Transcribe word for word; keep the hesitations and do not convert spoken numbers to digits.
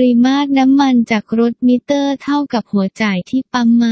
ริมาตรน้ำมันจากรถมิเตอร์เท่ากับหัวจ่ายที่ปั๊มไหม